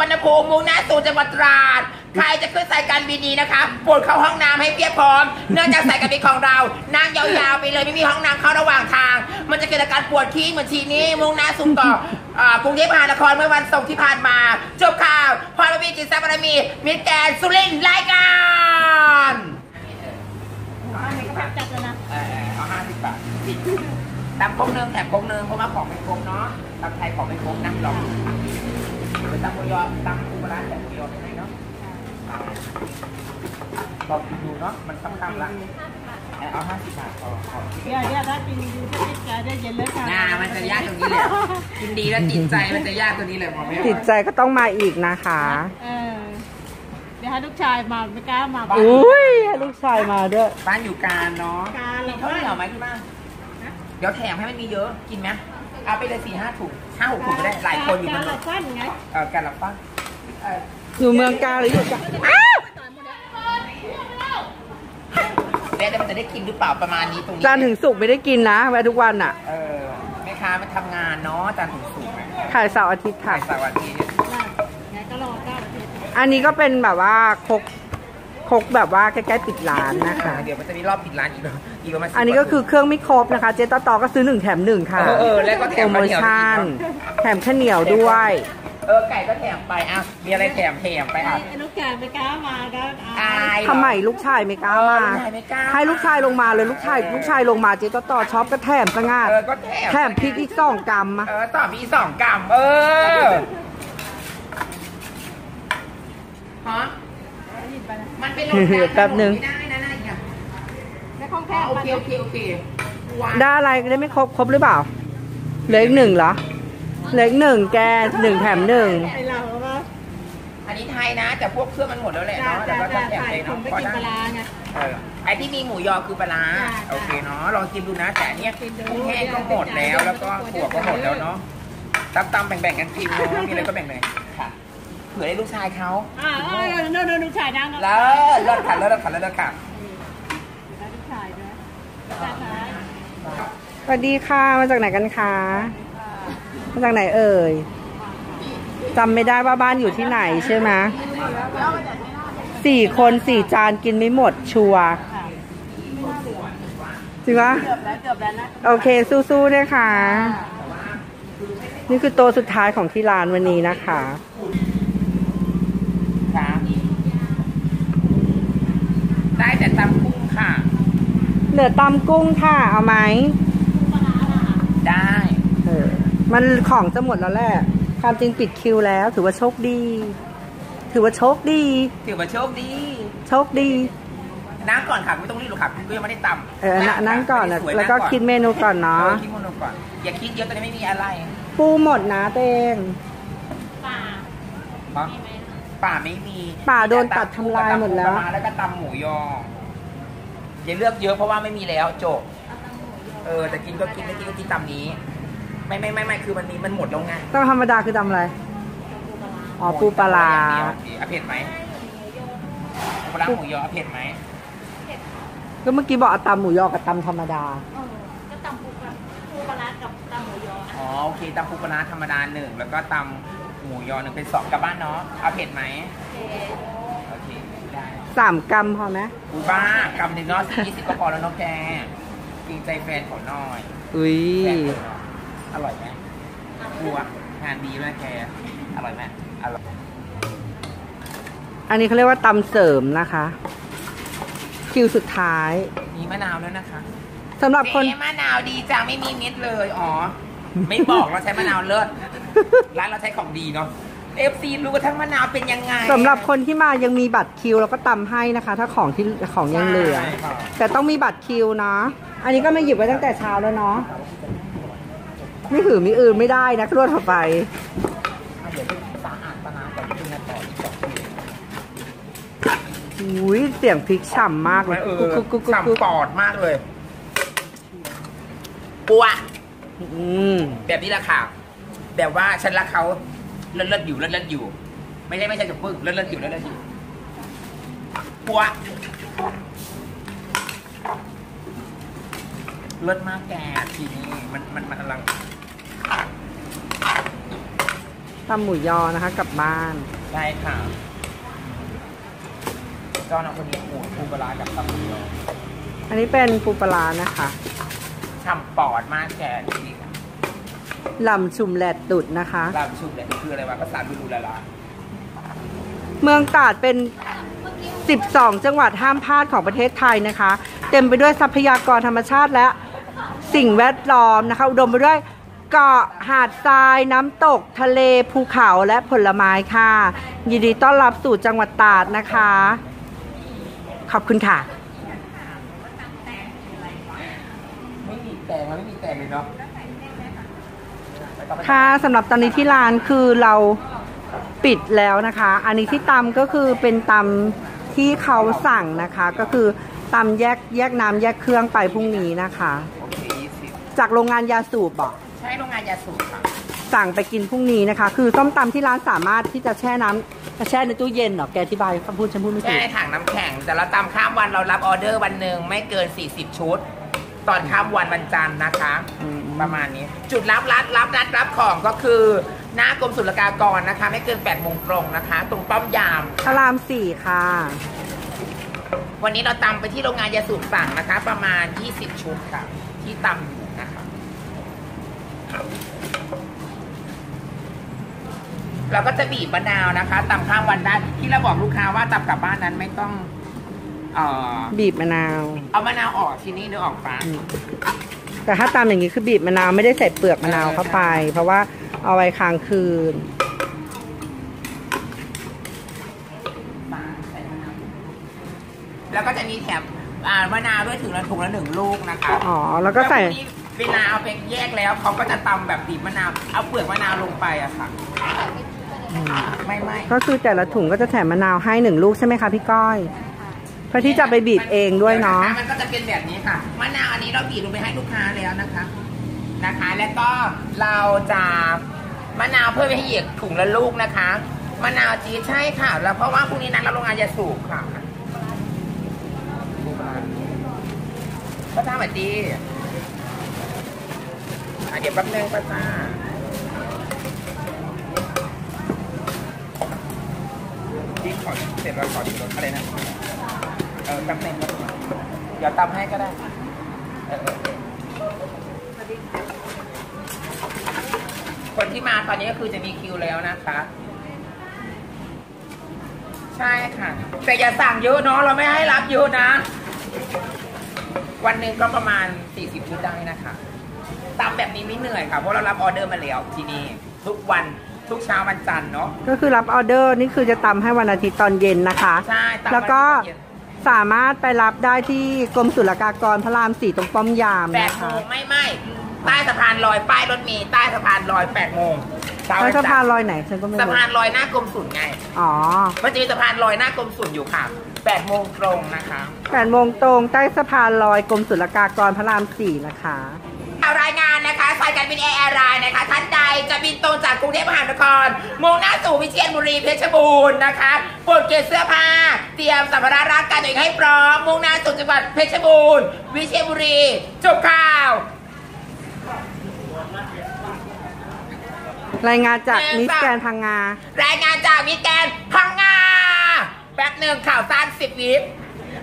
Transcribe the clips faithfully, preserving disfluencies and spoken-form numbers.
วรรณภูมิมุ่งหน้าสู่จังหวัดตราดใครจะขึ้นสายการบินนี้นะคะปวดเข้าห้องน้ำให้เพียบพร้อมเนื่องจากสายการบินของเรานั่งยาวๆไปเลยไม่มีห้องน้ำเข้าระหว่างทางมันจะเกิดอาการปวดขี้เหมือนทีนี้มุ่งหน้าสู่เกาะกรุงเทพมหานครเมื่อวันศุกร์ที่ผ่านมาจบข่าวพรประวีณ จิตทรัพย์บารมีมิตรแกนสุรินทร์รายการเอาห้าสิบบาทตำโค้งเนินแถบโค้งเนินเพราะมาของเป็นโค้งเนาะตำไทยของเป็นโค้งนะลองไปตำกุยอตำกุยร้านแบบกุยอเป็นไงเนาะลองดูเนาะมันต้องตำละเอาห้าสิบบาทพอเดี๋ยวเดี๋ยวถ้ากินดูที่นี่จะได้เย็นเลยค่ะน่ามันจะยากตรงนี้แหละกินดีแล้วติดใจมันจะยากตรงนี้เลยหมอไม่ติดใจก็ต้องมาอีกนะคะเดี๋ยวให้ลูกชายมาไม่กล้ามาบ้านอุ้ยลูกชายมาด้วยบ้านอยู่การเนาะการเราเท่าไหร่เอาไหมที่บ้านเดี๋ยวแถมให้มันมีเยอะกินไหมเอาไปเลยสี่ห้าถุงห้าหกถุงก็ได้หลายคนอยู่มันเลยการรับปั้นอยู่เมืองกาหรืออยู่การแม่แต่มันจะได้กินหรือเปล่าประมาณนี้ตรงนี้จานถึงสุกไม่ได้กินนะแวะทุกวันอ่ะเออแม่ค้ามาทำงานเนาะจานถึงสุกขายเสาร์อาทิตย์ขายเสาร์อาทิตย์อันนี้ก็เป็นแบบว่าคกคกแบบว่าใกล้ๆปิดร้านนะคะเดี๋ยวมันจะมีรอบปิดร้านอีกอีกประมาณอันนี้ก็คือเครื่องไม่ครบนะคะเจ๊ตอตอก็ซื้อหนึ่งแถมหนึ่งค่ะเออแล้วก็แถมโปรโมชั่นแถมข้าวเหนียวด้วยเออไก่ก็แถมไปอ่ะมีอะไรแถมแถมไปอ่ะลูกชายไม่กล้ามาก็อายทำไมลูกชายไม่กล้ามาให้ลูกชายลงมาเลยลูกชายลูกชายลงมาเจ๊ตอตอช็อปก็แถมสง่าแถมพริกอีกสองกรัมเออต่อพี่สองกรัมเออมันเป็นแป๊บนึงโอเคโอเคโอเคได้อะไรได้ไม่ครบครบหรือเปล่าเหลืออีกหนึ่งเหรอเหลืออีกหนึ่งแกหนึ่งแถมหนึ่งอันนี้ไทยนะแต่พวกเครื่องมันหมดแล้วแหละเนาะแต่ก็จะแถมไปเนาะพอได้ไอ้ที่มีหมูยอคือปลาโอเคเนาะลองชิมดูนะแต่เนี้ยกุ้งแห้งก็หมดแล้วแล้วก็ถั่วก็หมดแล้วเนาะตำๆแบ่งๆกันกินมีอะไรก็แบ่งเลยค่ะเผื่อได้ลูกชายเขาอ่าเดินเดินลูกชายดังแล้วเลิศขันเลิศขันเลิศขันลูกชายด้วยสวัสดีค่ะมาจากไหนกันคะมาจากไหนเอ่ยจำไม่ได้ว่าบ้านอยู่ที่ไหนใช่ไหมสี่คนสี่จานกินไม่หมดชัวร์จริงปะโอเคสู้ๆด้วยค่ะนี่คือโต๊ะสุดท้ายของที่ร้านวันนี้นะคะได้แต่ตำกุ้งค่ะเหลือตำกุ้งค่ะเอาไหมได้เออมันของจะหมดแล้วแหละความจริงปิดคิวแล้วถือว่าโชคดีถือว่าโชคดีถือว่าโชคดีโชคดีนั่งก่อนค่ะไม่ต้องรีบหรอกค่ะก็ยังไม่ได้ตำเออนั่งก่อนแล้วก็คิดเมนูก่อนเนาะคิดเมนูก่อนอย่าคิดเยอะตอนนี้ไม่มีอะไรปูหมดนะเต้งป่าป่าไม่มีป่าโดนตัดทำลายหมดแล้วแล้วก็ตำหมูยออย่าเลือกเยอะเพราะว่าไม่มีแล้วจบเออแต่กินก็กินไม่กินก็กินตำนี้ไม่ไม่ไม่ไม่คือมันนี้มันหมดแล้วไงตำธรรมดาคือตำอะไรอ๋อปูปลาอ่ะเผ็ดไหมปลาหมูยอเผ็ดไหมก็เมื่อกี้บอกตำหมูยอกับตำธรรมดาอ๋อโอเคตำปูปลาธรรมดาหนึ่งแล้วก็ตำหมูยอหนึ่งเป็นสองกลับบ้านเนาะเอาเผ็ดไหมโอเคได้สามกรัมพอไหมปูบ้ากรัมหนึ่งเนาะยี่สิบก็พอแล้วเนาะแกดีใจแฟนขอหน่อยอุ้ยอร่อยไหมบัวงานดีด้วยแกอร่อยไหมอร่อยอันนี้เขาเรียกว่าตำเสริมนะคะคิวสุดท้ายมีมะนาวแล้วนะคะสำหรับคนมะนาวดีจังไม่มีเม็ดเลยอ๋อไม่บอกเราใช้มะนาวเลิศร้านเราใช้ของดีเนาะเอฟซีรู้ว่าทั้งมะนาวเป็นยังไงสำหรับคนที่มายังมีบัตรคิวแล้วก็ตำให้นะคะถ้าของที่ของยังเหลือแต่ต้องมีบัตรคิวเนาะอันนี้ก็มาหยิบไว้ตั้งแต่เช้าแล้วเนาะไม่หือไม่อื่นไม่ได้นะรวดต่อไปอุ้ยเสียงพริกฉ่ำมากเลยฉ่ำปอดมากเลยปัวแบบนี้แหละค่ะแบบว่าฉันรักเขาเลิศๆอยู่เลิศๆอยู่ไม่ใช่ไม่ใช่กับปึ้งเลิศๆอยู่เลิศๆอยู่ปัวเลิศมากแกทีนี้มันมันมันกำลัง ตำหมูยอนะคะกลับบ้านได้ค่ะก็นำคนนี้หมูปูปลากับตำหมูยออันนี้เป็นปูปลานะคะฉ่ำปอดมากแกนี่ค่ะลำชุมแหลดตุดนะคะลำชุมแหลดคืออะไรวะภาษาดูดูละละเมืองตราดเป็นสิบสองจังหวัดห้ามพลาดของประเทศไทยนะคะเต็มไปด้วยทรัพยากรธรรมชาติและสิ่งแวดล้อมนะคะอุดมไปด้วยเกาะหาดทรายน้ำตกทะเลภูเขาและผลไม้ค่ะยินดีต้อนรับสู่จังหวัดตราดนะคะขอบคุณค่ะไม่มีแต่งไม่มีแต่งเลยเนาะค่ะสำหรับตอนนี้ที่ร้านคือเราปิดแล้วนะคะอันนี้ที่ตำก็คือเป็นตำที่เขาสั่งนะคะก็คือตำแยกแยกน้ำแยกเครื่องไปพรุ่งนี้นะคะจากโรงงานยาสูบบอกใช่โรงงานยาสูบค่ะสั่งไปกินพรุ่งนี้นะคะคือต้มตำที่ร้านสามารถที่จะแช่น้ำแช่ในตู้เย็นหรอแกอธิบายคำพูดฉันพูดไม่ถูกแช่ในถังน้ำแข็งแต่เราตำข้ามวันเรารับออเดอร์วันหนึ่งไม่เกินสี่สิบชุดตอนข้ามวันวันจันทร์นะคะประมาณนี้จุดรับรับรับนัดรับของก็คือหน้ากรมศุลกากรนะคะไม่เกินแปดโมงตรงนะคะตรงป้อมยามพระรามสี่ค่ะวันนี้เราตำไปที่โรงงานยาสูบสั่งนะคะประมาณยี่สิบชุดค่ะที่ตำอยู่นะคะเราก็จะบีบมะนาวนะคะตำข้ามวันได้ที่เราบอกลูกค้าว่าตำกลับบ้านนั้นไม่ต้องเอ่อบีบมะนาวเอามะนาวออกทีนี้เนื้อออกปลาแต่ถ้าตำอย่างนี้คือบีบมะนาวไม่ได้ใส่เปลือกมะนาวเข้าไปเพราะว่าเอาไว้ค้างคืนแล้วก็จะมีแถบมะนาวด้วยถึงละถุงละหนึ่งลูกนะคะอ๋อแล้วก็ใส่เวลาเอาไปแยกแล้วเขาก็จะตำแบบบีบมะนาวเอาเปลือกมะนาวลงไปอะค่ะไม่ไม่ก็คือแต่ละถุงก็จะแถมมะนาวให้หนึ่งลูกใช่ไหมคะพี่ก้อยเพื่อที่จะไปบีบเองด้วยเนาะมันก็จะเป็นแบบนี้ค่ะมะนาวอันนี้เราบีบลงไปให้ลูกค้าแล้วนะคะนะคะแล้วก็เราจะมะนาวเพื่อไปให้เหยียบถุงละลูกนะคะมะนาวจีใช่ค่ะแล้วเพราะว่าพรุ่งนี้นั้นเราโรงงานยาสูบค่ะป้าจ้าสวัสดีเดี๋ยวแป๊บนึงป้าจ้าที่ขอเสร็จเราขอดีรถอะไรนะเออแป๊บนึงเดี๋ยวตำให้ก็ได้คนที่มาตอนนี้ก็คือจะมีคิวแล้วนะคะใช่ค่ะแต่อย่าสั่งเยอะเนาะเราไม่ให้รับเยอะนะวันหนึ่งก็ประมาณสี่สิบชุดได้นะคะตามแบบนี้ไม่เหนื่อยค่ะเพราะเรารับออเดอร์มาแล้วทีนี้ทุกวันทุกเช้าวันจันทร์เนาะก็คือรับออเดอร์นี่คือจะตำให้วันอาทิตย์ตอนเย็นนะคะใช่แล้วก็สามารถไปรับได้ที่กรมศุลกากรพระรามสี่ตรงป้อมยามนะคะไม่ไม่ใต้สะพานลอยป้ายรถเมล์ใต้สะพานลอยแปดโมงใต้สะพานลอยไหนฉันก็ไม่รู้สะพานลอยหน้ากรมศุลไงอ๋อมันจะมีสะพานลอยหน้ากรมศุลอยู่ค่ะแปดโมงตรงนะคะแปดโมงตรงใต้สะพานลอยกรมศุลกากรพระรามสี่นะคะเอารายงานนะคะสายการบินแอร์แอร์ไลน์นะคะท่านใดจะบินตรงจากกรุงเทพมหานครมุ่งหน้าสู่วิเชียรบุรีเพชรบูรณ์นะคะปลดเกล็ดเสื้อผ้าเตรียมสัมภาระร่างกายตัวเองให้พร้อมมุ่งหน้าสู่จังหวัดเพชรบูรณ์วิเชียรบุรีจบข่าวรายงานจากมิสแกนพังงารายงานจากมิสแกนพังงาแป๊บหนึ่งข่าวสั้นสิบวิ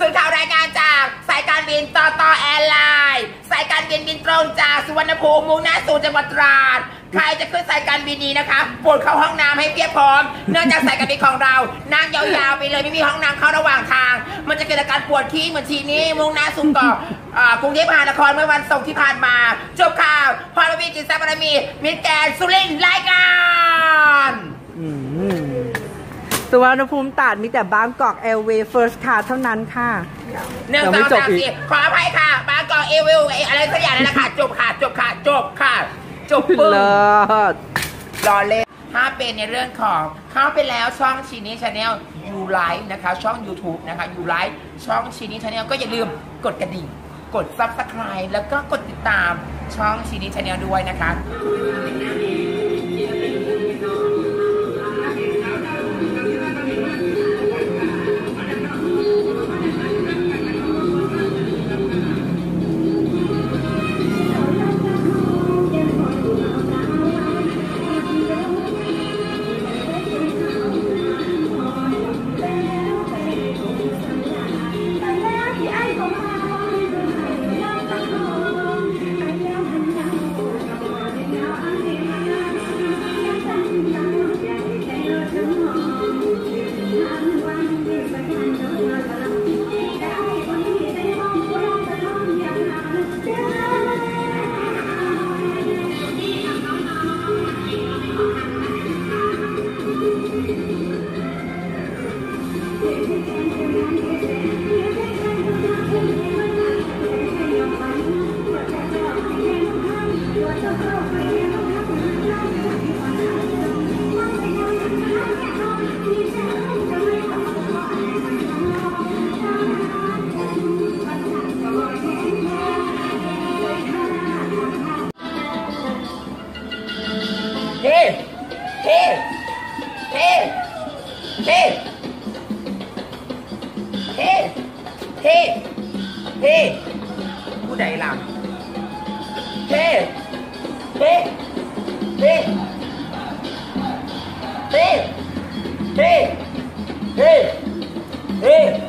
ซึ่งข่าวรายงานจากสายการบินต่อต่อแอร์ไลน์สายการบินบินตรงจากสุวรรณภูมิมุ่งหน้าสู่จังหวัดตราดใครจะขึ้นสายการบินนี้นะคะปวดเข้าห้องน้ำให้เพียบพร้อมเนื่องจากสายการบินของเรานั่งยาวๆไปเลยไม่มีห้องน้ำเข้าระหว่างทางมันจะเกิดอาการปวดขี้เหมือนทีนี้มุ่งหน้าสู่เกาะกรุงเทพมหานครเมื่อวันศุกร์ที่ผ่านมาจบข่าวพรวีจิตทรัพย์บารมีมิตรแกนสุรินทร์รายงานสุวรรณภูมิตราดมีแต่บางกอกแอร์เวย์เฟิร์สคลาสเท่านั้นค่ะเนื่องจากขออภัยค่ะบางกอกแอร์เวย์อะไรสักอย่างนั่นแหละค่ะจบค่ะจบค่ะจบค่ะจบปึ้งรอเล่นถ้าเป็นในเรื่องของเข้าไปแล้วช่องชีนี้ชาแนลยูไลฟ์นะคะช่อง YouTube นะคะยูไลฟ์ช่องชีนี้ชาแนลก็อย่าลืมกดกระดิ่งกด Subscribe แล้วก็กดติดตามช่องชีนี้ชาแนลด้วยนะคะ เทเทเทเทเทเทผู้ใดล่ะเทเทเทเทเทเท